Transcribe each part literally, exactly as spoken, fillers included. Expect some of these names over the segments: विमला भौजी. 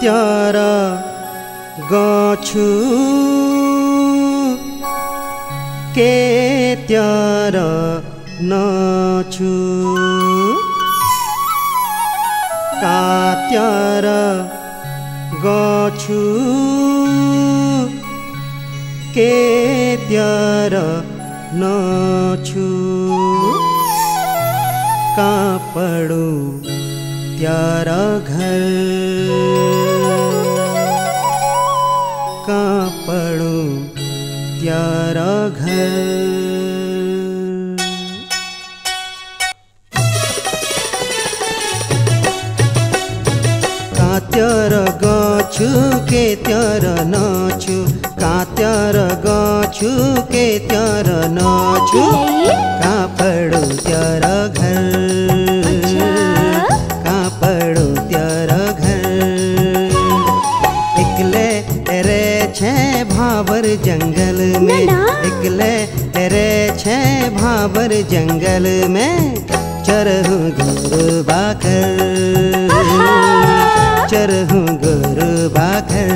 त्यारा गाछु के त्यारा नाछु का त्यारा गाछु के त्यारा नाछु का पढु त्यारा घर का पढु त्यारा घर। त्यारा गाछु के त्यारा नाछु का त्यारा गाछु के त्यारा नाछु का पढु त्यारा घर का पढु त्यारा घर। एक्लै रे छे भावर जंगल में एक्लै रे छे भावर जंगल में चरहु गोरु बाकर चरहु गोरु बाखर।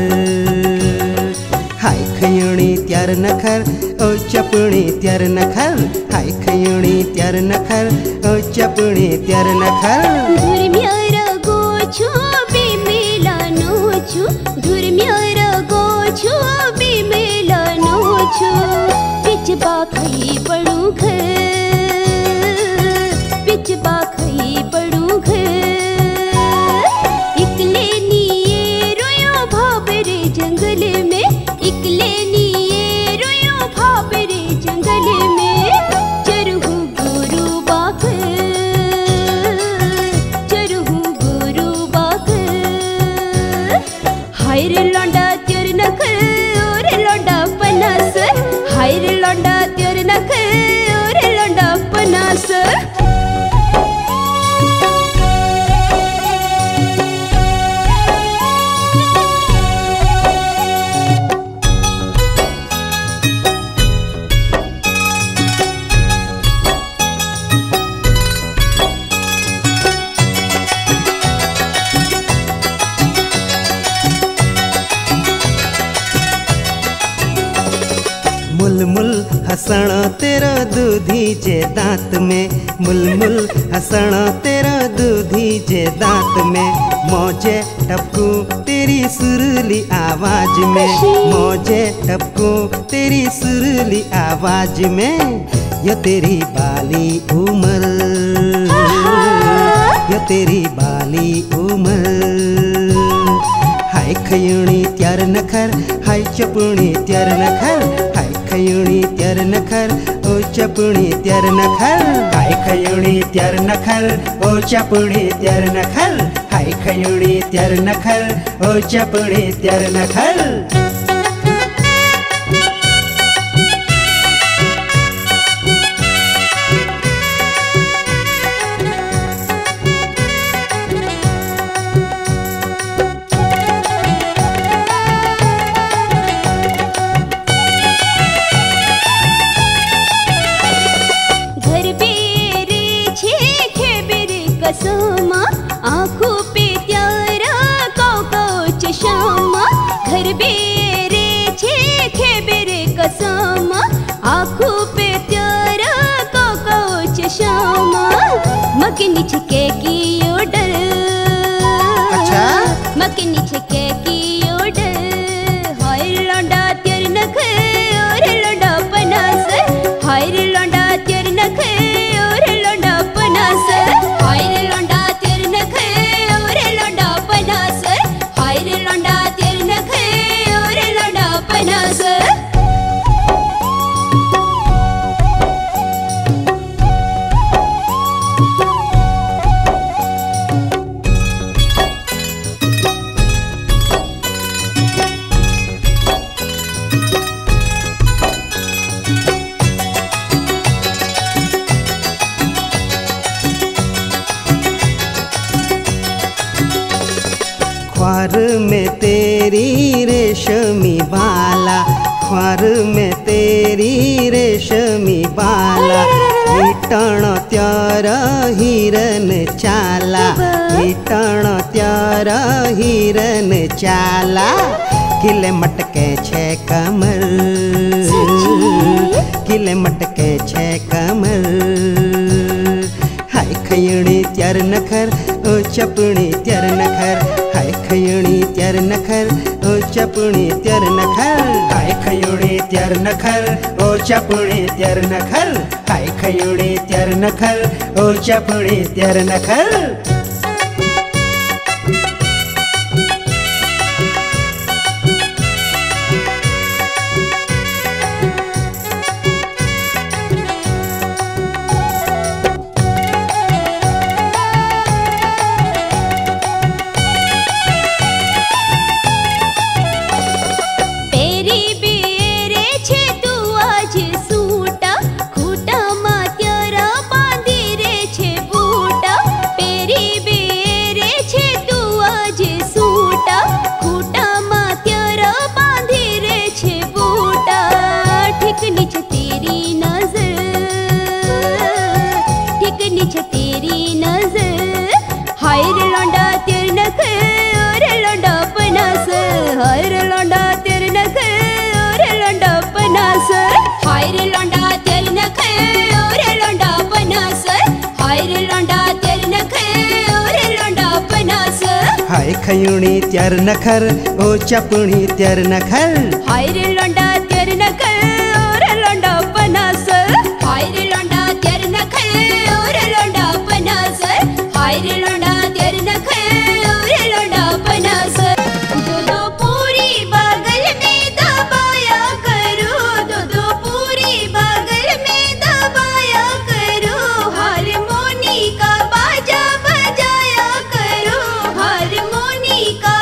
हाय खयुणी त्यार नखर ओ चपुणी त्यार नखर हाय खयुणी त्यार नखर ओ चपुणी त्यार नखर। धुरम्यर गोछु विमला नोछु धुरम्यर गोछु विमला नोछु बिच बाखई पडु घर बिच बाखई पडु घर। हसना तेरा दूधी जे दांत में मुलमुल हसना तेरा दूधी जे दांत में मौजे टपकू तेरी सुरली आवाज में मौजे टपकू तेरी सुरली आवाज में। यो तेरी बाली उम्र यो तेरी बाली उम्र। हाय खयुणी त्यार नखर हाय चपुणी त्यार नखर खयुणी त्यार नखर ओ चपुणी त्यार नखर हाय खयुणी त्यार नखर ओ चपुणी त्यार नखर हाय खयुणी त्यार नखर ओ चपुणी त्यार नखर। मकनी छके की ओडर अच्छा मकनी छके की ओडर। हाय लौंडा तेर नखर और लौंडा पनास हाय लौंडा तेर नखर और लौंडा पनास हाय लौंडा तेर नखर और लौंडा पनास हाय लौंडा तेर नखर और लौंडा पनास। ख्वार में तेरी रेशमी बाला ख्वार में तेरी रेशमी बाला ईट हीटण त्यार हिरन चाला, हीटण त्यार हिरन चाला। किले मटके छे कमर, किले मटके छे कमर। हाय खयणी त्यार नखर, ओ चपणी त्यार नखर। हाय खयणी त्यार नखर, ओ चपणी त्यार नखर। हाय खयणी त्यार नखर, ओ चपणी त्यार नखर। हाय खयणी त्यार नखर, ओ चपणी त्यार नखर। हाय खयुणी त्यार नखर, ओ चपणी त्यार नखर। हाय रे लौंडा त्यार नखर, ओ रे लौंडा पनास। हाय रे लौंडा त्यार नखर, ओ रे लौंडा पनास। हाय रे लौंडा त्यार नखर, ओ रे लौंडा पनास। दो दो पूरी बागल में दबाया करो, दो दो पूरी बागल में दबाया करो। हारमोनी का बाजा बजाया करो, का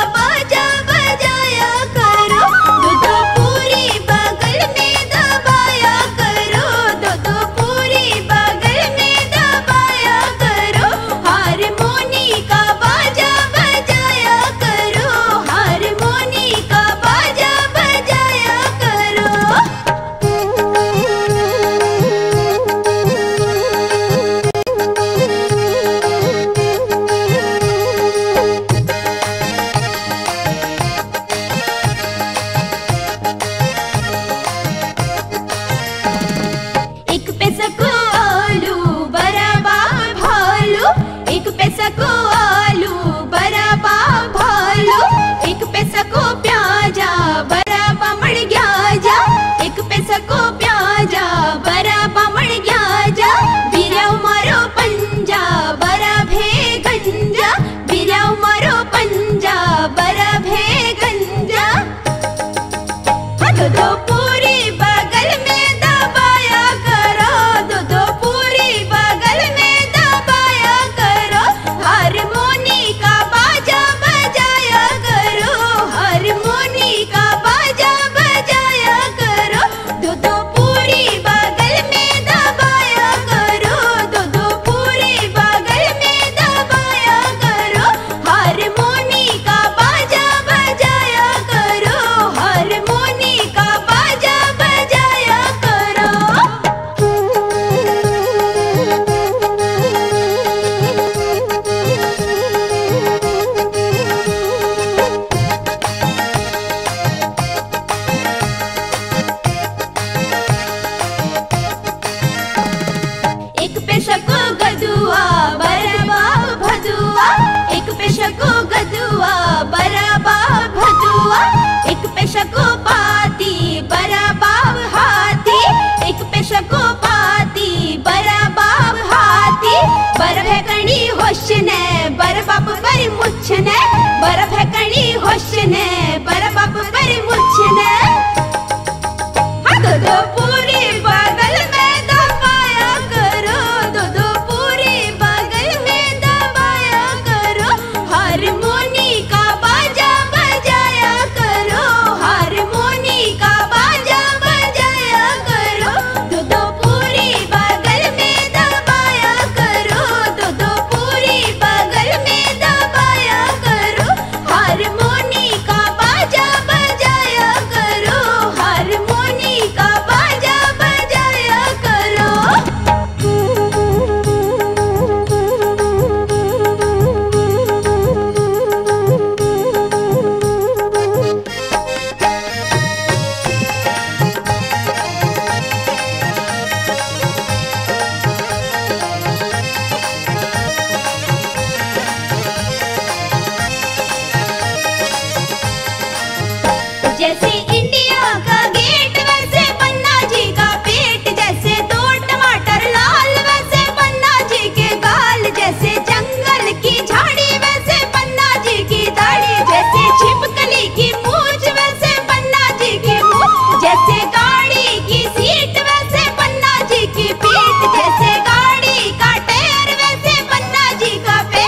बाजा बजाया करो। दो दो पूरी बागल में दबाया करो, दो दो पूरी बागल में दबाया करो। हारमोनी का बाजा बजाया करो, हारमोनी का बाजा बजाया करो। का जैसे इंडिया का गेट वैसे पन्ना जी का पेट, जैसे दो टमाटर लाल वैसे पन्ना जी के गाल, जैसे जंगल की झाड़ी वैसे पन्ना जी की दाढ़ी, जैसे छिपकली की मूंछ वैसे पन्ना जी की मूंछ, जैसे गाड़ी की सीट वैसे पन्ना जी की पीठ, जैसे गाड़ी का टायर वैसे पन्ना जी का पेट।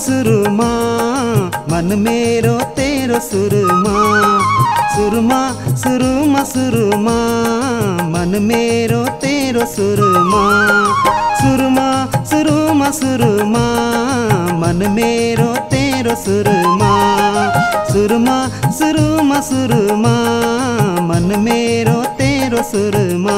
सुरमा मन में रोते रो सुरमा, सुरमा सुरमा सुरमा मन में रोते रो सुरमा, सुरमा सुरमा सुरमा मन में रोते रो सुरमा, सुरमा सुरमा सुरमा मन में रोते रो सुरमा।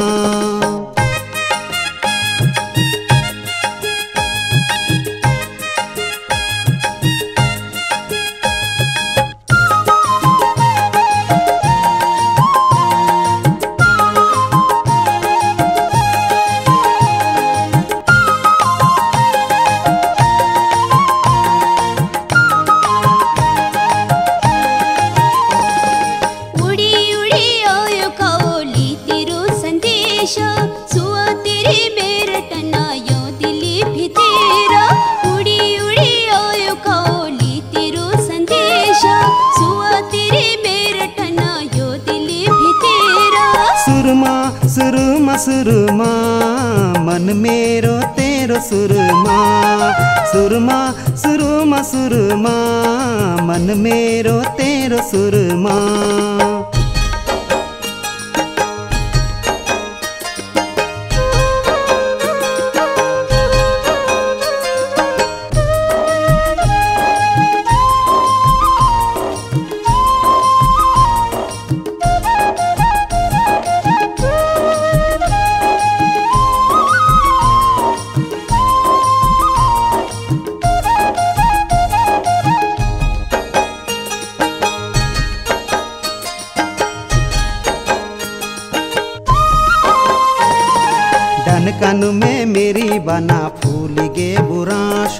सुरमा सुरमा मन में रोते रो सुरमा, सुरमा सुरमा सुरमा मन में रोते रो सुरमा। डनकन में मेरी बना फूल गे बुराश,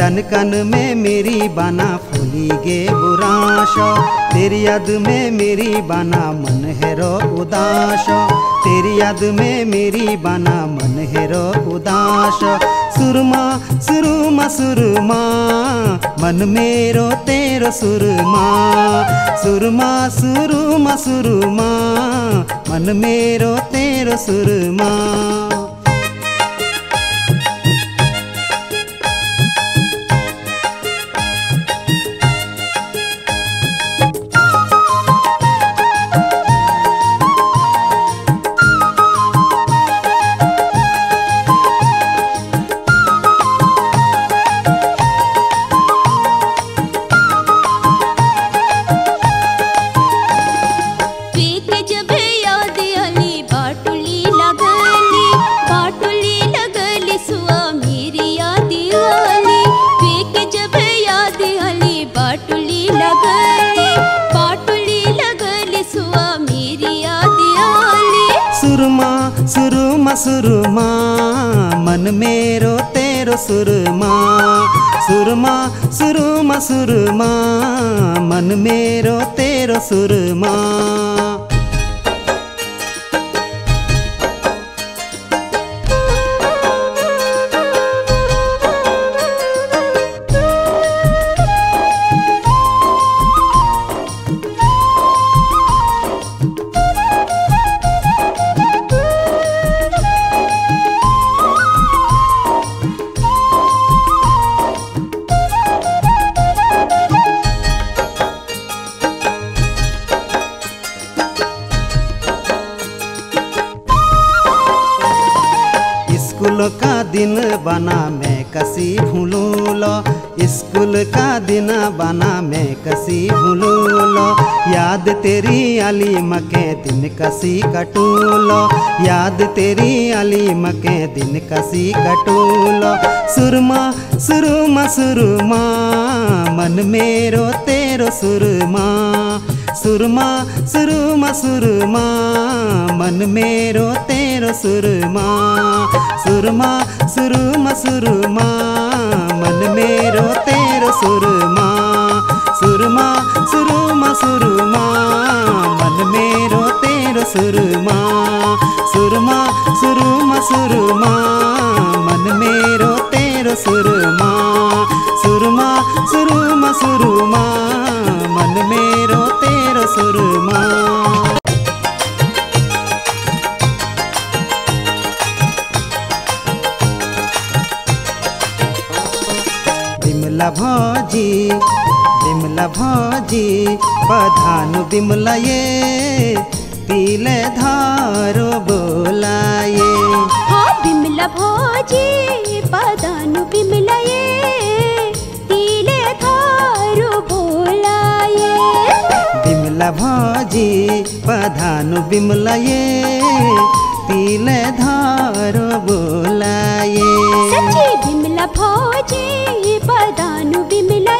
डनकन में मेरी बना फूली गे बुराश, तेरी याद में मेरी बना मन है रो उदास, तेरी याद में मेरी बना मन है रो उदास। सुरमा सुरमा सुरमा मन में रोते रो सुरमा, सुरमा सुरमा सुरमा मन में रोते रो सुरमा। सुरमा सुरमा मन में रोते रो सुरमा, सुरमा सुरमा सुरमा मन में रोते रो सुरमा। स्कूल का दिन बना मैं कसी भूलूलो, स्कूल का दिन बना मैं कसी भूलूलो, याद तेरी अली मके दिन कसी कटूलो, याद तेरी अली मके दिन कसी कटूलो। सुरमा सुरमा सुरमा मन मेरो तेरो सुरमा, सुरमा सुरमा सुरमा मन मेरो तेरो सुरमा। सुरमा सुरमा सुरमा मन मेरो तेरो सुरमा, सुरमा सुरमा सुरमा मन मेरो तेरो सुरमा। सुरमा सुरमा सुरमा मन मेरो तेरो सुरमा, सुरमा सुरमा सुरमा मन मेरो तेरो सुरमा। विमला भौजी विमला भौजी बधानु विमला ये पीले धारो बोलाए। हाँ विमला भौजी बधानु विमला ये पीले धारो बोलाए। विमला भौजी बधानु विमला ये पीले धारो बोलाए। सच्ची विमला भौजी बधानु विमला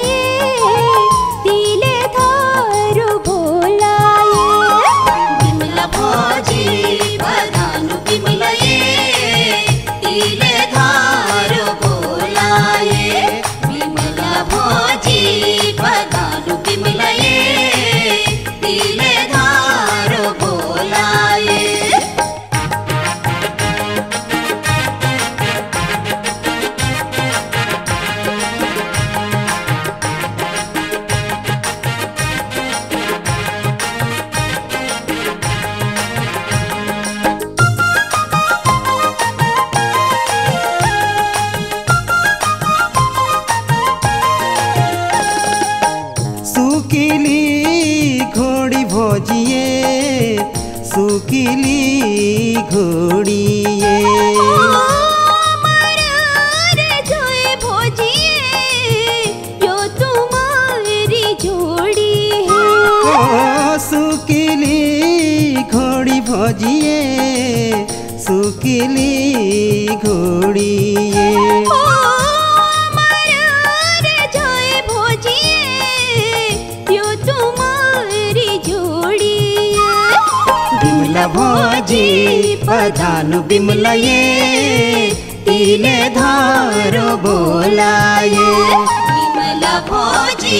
घोड़ी भौजिए सुकीली घोड़िए। यो तुम्हारी जोड़ी है सुकीली घोड़ी भौजिए सुकीली घोड़िए। विमला भौजी बधानु विमला ये तीले धारो बोलाए। विमला भौजी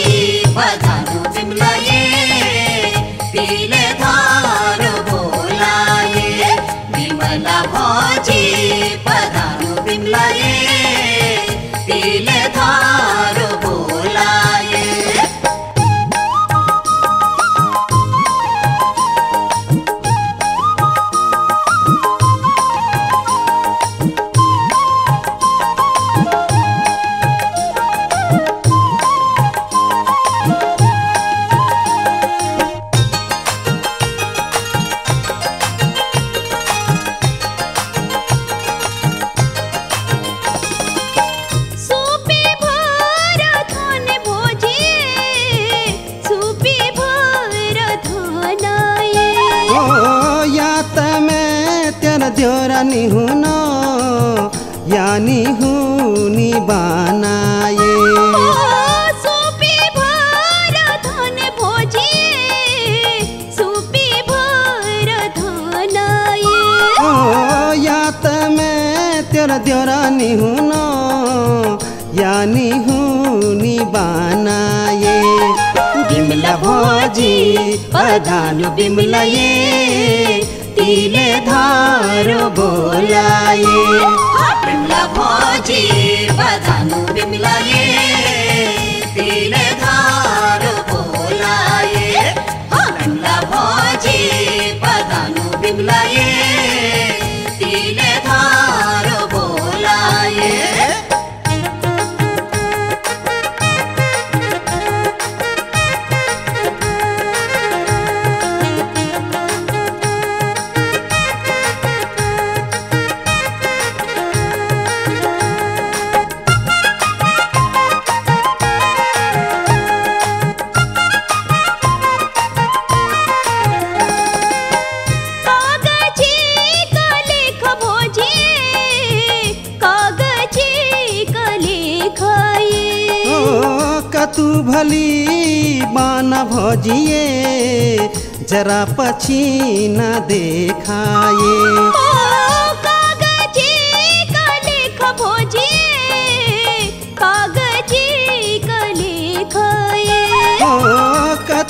बधानु विमला ये तीले धारो बोलाए। विमला भौजी बधानु विमला ये तीले धारो बोलाए। यानी हुनो यानी हुनी बनाए। सूपी भर धन भौजिए सूपी भर धनाए। ओ यात में तेरा देवरानी हुनो यानी हुनी बनाए। विमला भौजी बधानु विमला ये तीले धारो बोलाए। विमला भौजी बधानु विमला ये तीले धारो बोलाए। विमला भौजी बधानु विमला ये तीले धारो बोलाए। तू भली बाना भौजिए जरा पछीना देखाए।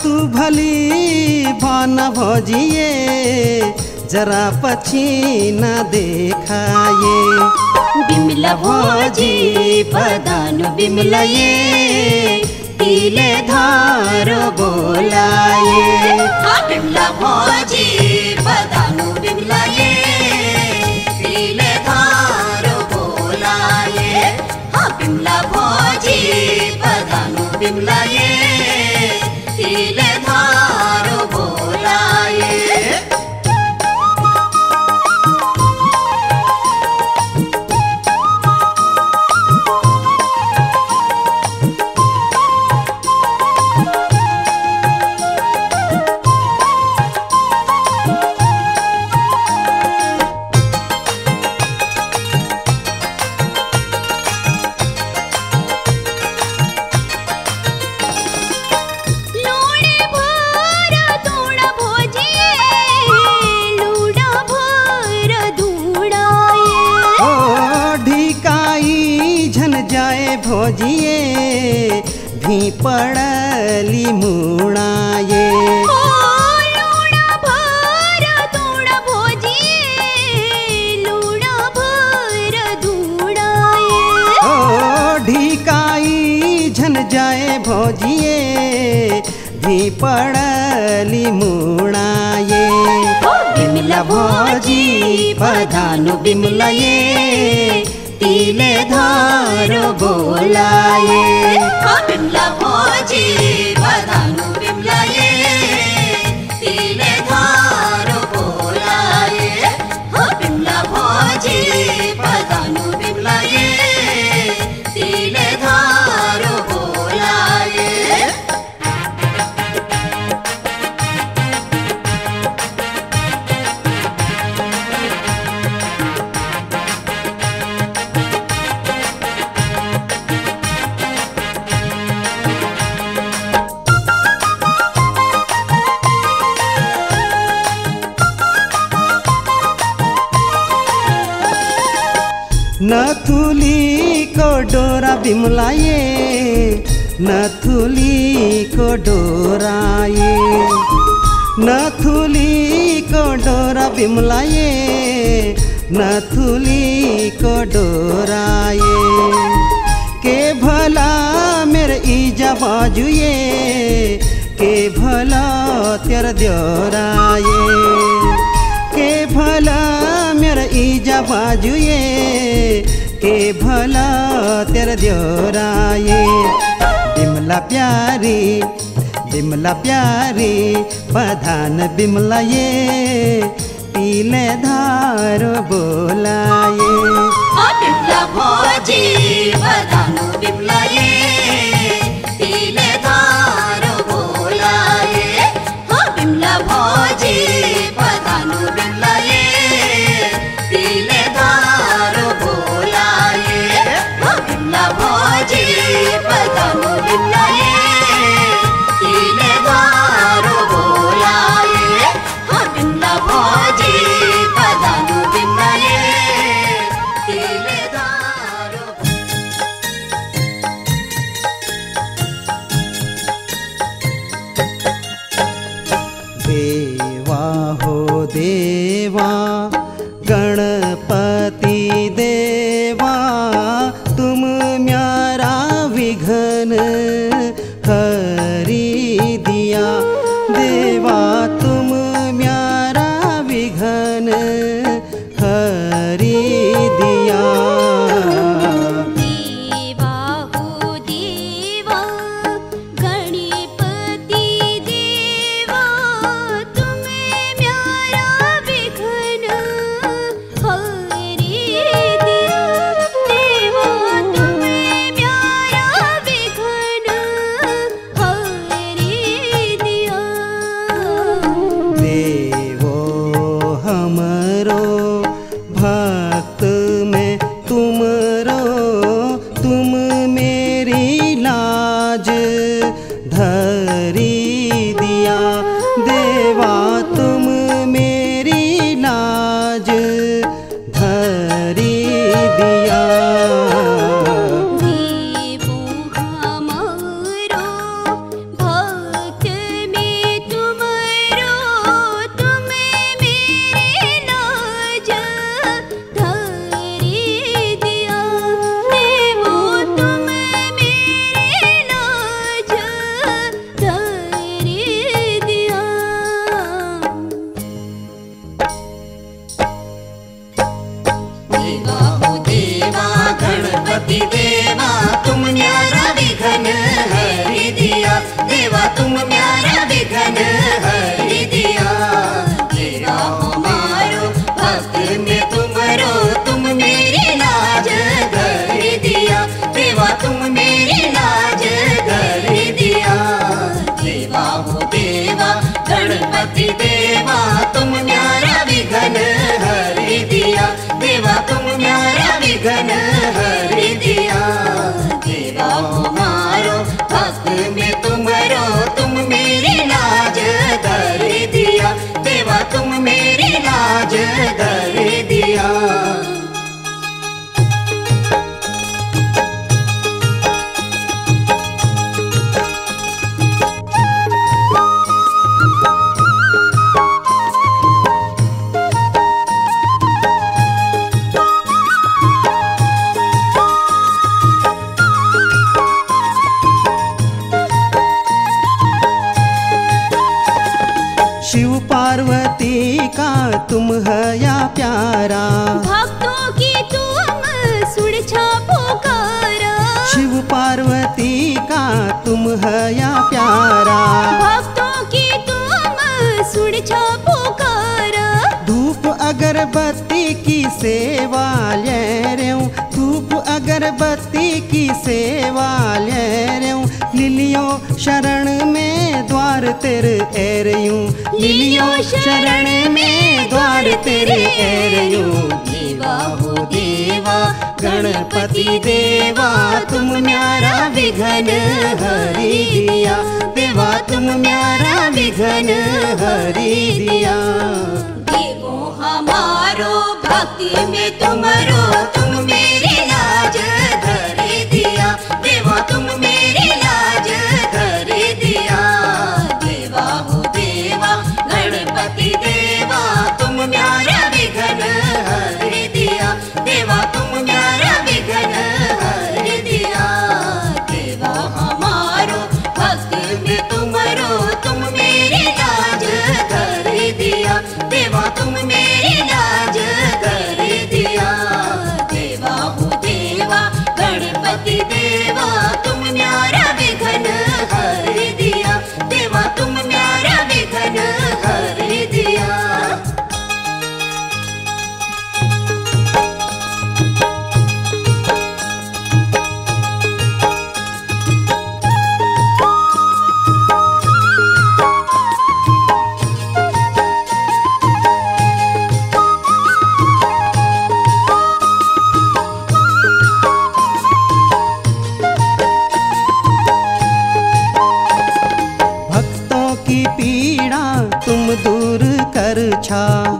तू भली भाना भौजिए जरा पछीना देखाए। विमला भौजी पदानु विमलाए तिले धार बोलाए। विमला भौजी पदानु विमलाए तिले धार बोलाए। विमला भौजी पदानु विमलाए तिले धार बोलाए। भौजिए भी पड़ली मुड़ाए। लूड़ा भर दूड़ा भौजिए लूड़ा भर दूड़ाए। ओ ढिकाई झन जाए भौजिए भी पड़ली मुड़ाए। विमला भौजी पधानु बिमलाए तिले धार बोलाए। विमला भौजी पधानु बिमलाए तिले धार बोलाए। विमला भौजी पधानु बिमलाए तिले धार बोलाए। नथुली को डोरा बिमलाए नथुली को डोराए। नथुली को डोरा बिमलाए नथुली को डोराए। के भला मेरे ईजा बाजुए के भला तेर द्योराए। के भला मेरे ईजा बाजुए के भला तेरा द्योराए। बिमला प्यारी बिमला प्यारी पधान बिमलाए तिले धार बोलाए। बिमला भौजी पधान बिमलाए तिले धार बोलाए। बिमला भौजी पधान बिमलाए तिले धार बोलाए। विमला भौजी पधानु बिमलाए तिले धार बोलाए। विमला भौजी पधानु बिमलाए तिले धार। देवा हो देवा गणपति देवा तुम म्यारा विघ्न हरी दिया। देवा तुम म्यारा विघ्न हरी दिया। देवा हो देवा गणपति देवा तुम म्यारा विघ्न Oh देवा तुम मेरी नाज धरी दिया। देवो हमारो भक्त में तुमरो, तुम मेरी नाज धरी दिया। देवो तुम मेरी नाज धरी दिया। देवा हो देवा गणपति देवा, तुम न्यारा विघ्न हरि दिया। देवा तुम न्यारा विघ्न हरि दिया। देवा हमारो भक्त में तुमरो, तुम मेरी लाज धरि दिया। देवा तुम मेरी लाज धरि दिया। देवा हो देवा गणपति देवा, तुम न्यारा विघ्न हरि दिया। देवा तुम न्यारा विघ्न हरि दिया। देवा हमारो भक्त में तुमरो, तुम मेरी लाज धरि दिया। देवा तुम मेरी लाज धरि दिया। शिव पार्वती का तुम हया प्यारा, भक्तों की तुम सुरक्षा पुकारा। शिव पार्वती का तुम हया प्यारा, भक्तों की तुम सुरक्षा पुकारा। धूप अगरबत्ती की सेवा ले रेऊ, धूप अगरबत्ती की सेवा ले रेऊ। लिलियो शरण में द्वार तेरे एरयूं, लिलियो शरण में द्वार तेरे एरयूं। देवा हो देवा गणपति देवा, तुम न्यारा विघ्न हरि दिया। देवा तुम न्यारा विघ्न हरि दिया। देवो हमारो भक्ति में तुमरो, तुम मेरी लाज धरि दिया। देवा तुम मेरी लाज धरि दिया। देवा हो देवा गणपति देवा, तुम न्यारा विघ्न हरि दिया। देवा तुम न्यारा विघ्न हरि दिया। देवा हमारो भक्त में तुमरो, तुम मेरी लाज धरि दिया। देवा तुम मेरी लाज धरि दिया। देवा हो देवा गणपति देवा, तुम न्यारा विघ्न हरि दिया। देवा तुम न्यारा विघ्न हरि दिया।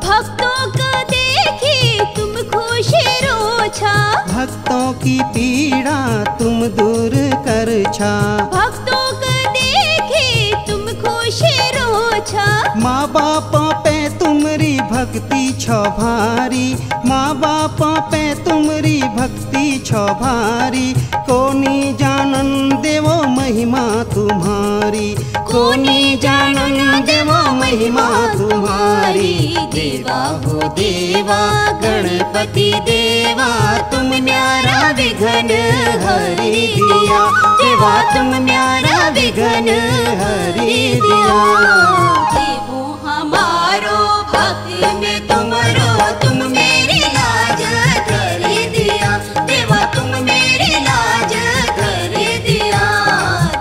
भक्तों का देखे तुम खुशी रोछा, भक्तों की पीड़ा तुम दूर कर छा। भक्तों का देखे तुम खुशी रोछा। माँ बापा पे तुमरी भक्ति छो भारी, माँ बापा पे तुमरी भक्ति छो भारी। कोनी जानन देवो महिमा तुम्हारी, कोनी जानन देवो महिमा तुम्हारी। देवा हो देवा गणपति देवा, तुम न्यारा विघ्न हरि दिया। देवा तुम न्यारा विघ्न हरि दिया। देवो हमारो भक्त में तुमरो, तुम मेरी लाज धरि दिया। देवा तुम मेरी लाज धरि दिया।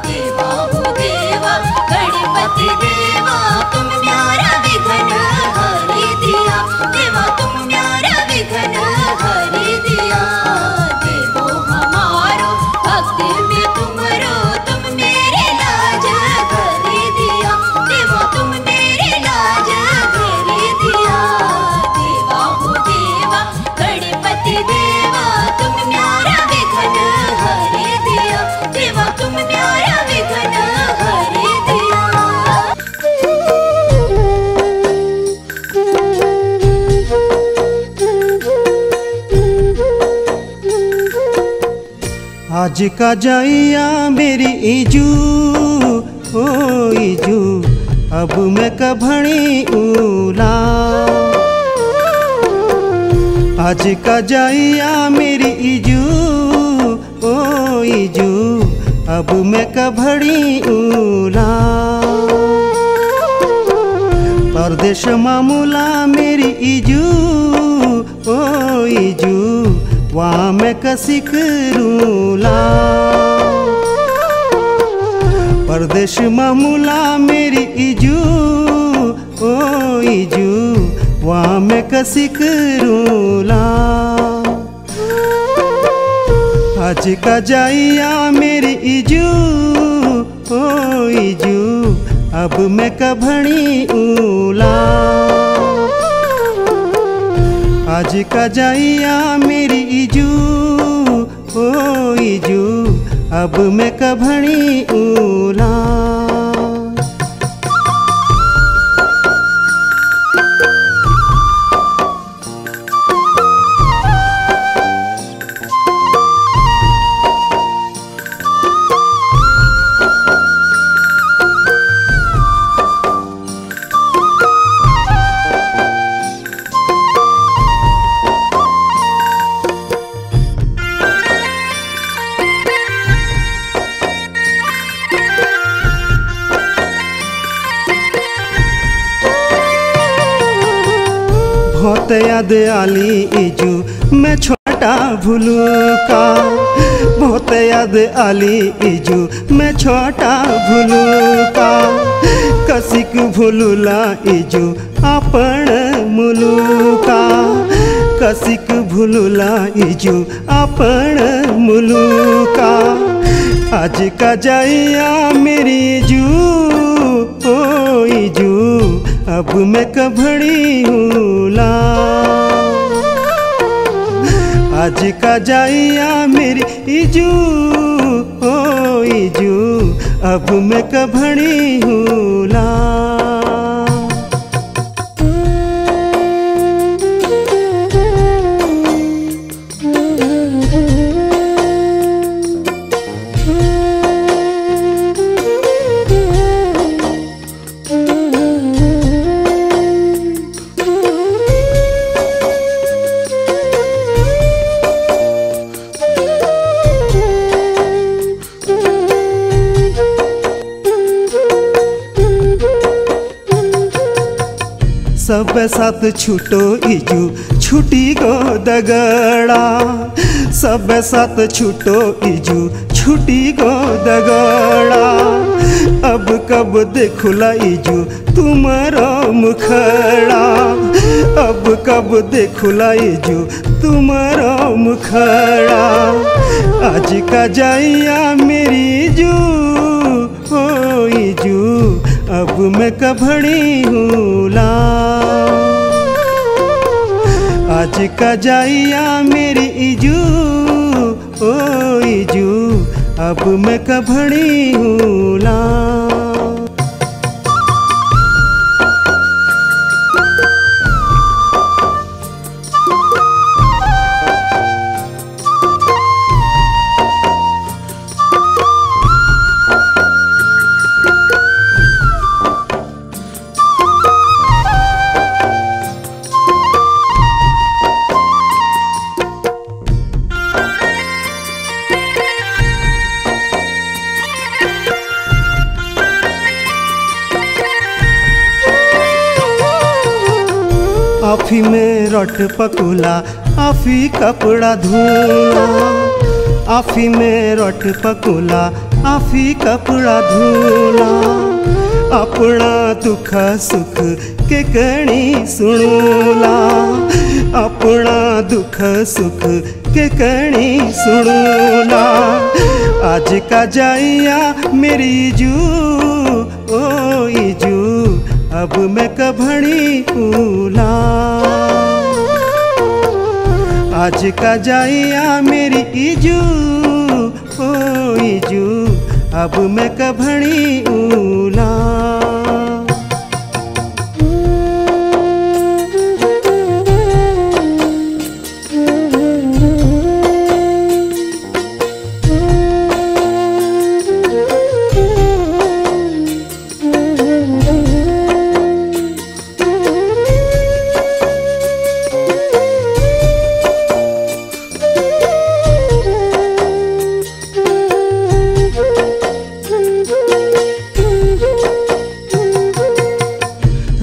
देवा हो देवा गणपति देवा, तुम न्यारा विघ्न हरि दिया। देवा तुम न्यारा विघ्न हरि दिया। देवो हमारो भक्त में तुमरो, तुम मेरी लाज धरि दिया। देवा तुम मेरी आज का जाइया मेरी इजू ओ इजू, अब मैं कभणी उला। आज का जाइया मेरी इजू ओ इजू, अब मैं कभणी उला। परदेश मामूला मेरी इजू ओ इजू, वहाँ मैं कसिक रूला। परदेश मामूला मेरी इजू ओ इजू, वहाँ मैं कसिक रूला। आज का जाइया मेरी इजू ओ इजू, अब मैं कभणी उला। आज का जाइया मेरी इजू ओ इजू, अब मैं कभणी उला। बहुत याद आली इजू मैं छोटा भुलुका, बहुत याद आली इजू मैं छोटा भुलुका। कसिक भुलुला इजू आपण मुलुका, कसिक भुलुला इजू आपण मुलुका। आज का जाइया मेरी इजू ओ इजू, अब मैं कभणी उला। आज का जाइया मेरी इजू ओ इजू, अब मैं कभणी उला। सब साथ छूटो इजू छुटी गो दगड़ा, सब साथ छूटो इजू छुटी गो दगड़ा। अब कब देखुला इजू तुम्हारा मुखड़ा, अब कब देखुला इजू तुम्हारा मुखड़ा। आज का जाइया मेरी इजू ओ इजू, अब मैं कभणी उला। आज का जाइया मेरी इजू ओ इजू, अब मैं कभणी उला। आफी में रट पकुला आफी कपड़ा धुला, आफी में रट पकुला आफी कपड़ा धुला। अपना दुख सुख के कणी सुनूला, अपना दुख सुख के कणी सुनूला। आज का जाइया मेरी इजू ओ इजू, अब मैं कभणी उला। आज का जाइया मेरी इजू ओ इजू, अब मैं कभणी उला।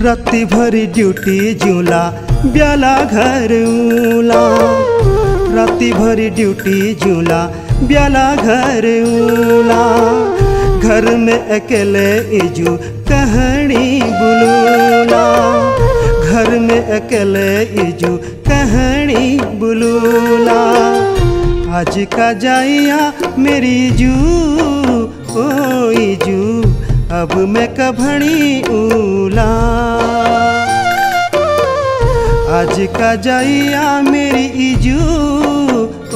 राति भर ड्यूटी झूला ब्याला घर उला, राति भर ड्यूटी झूला ब्याला घर उला। घर में अकेले इजू कहनी बुलूला, घर में अकेले इजू कहनी बुलूला। आज का जाइया मेरी जू ओ इजू, अब मैं कभणी उला। आज का जाइया मेरी इजू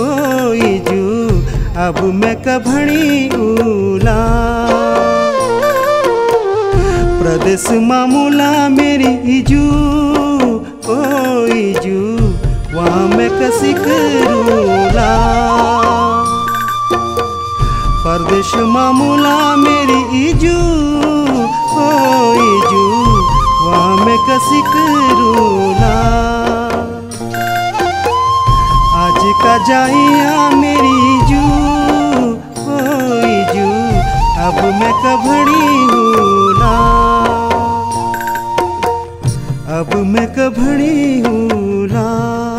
ओ इजू, अब मैं कभणी उला। प्रदेश मामूला मेरी इजू ओ इजू, वहाँ मैं कसी करूला। परदेश मामूला मेरी इजू ओ इजू, वहाँ मैं कसी करूला। आज का जाइया मेरी इजू ओ इजू, अब मैं कभणी हूला। अब मैं कभणी हूला।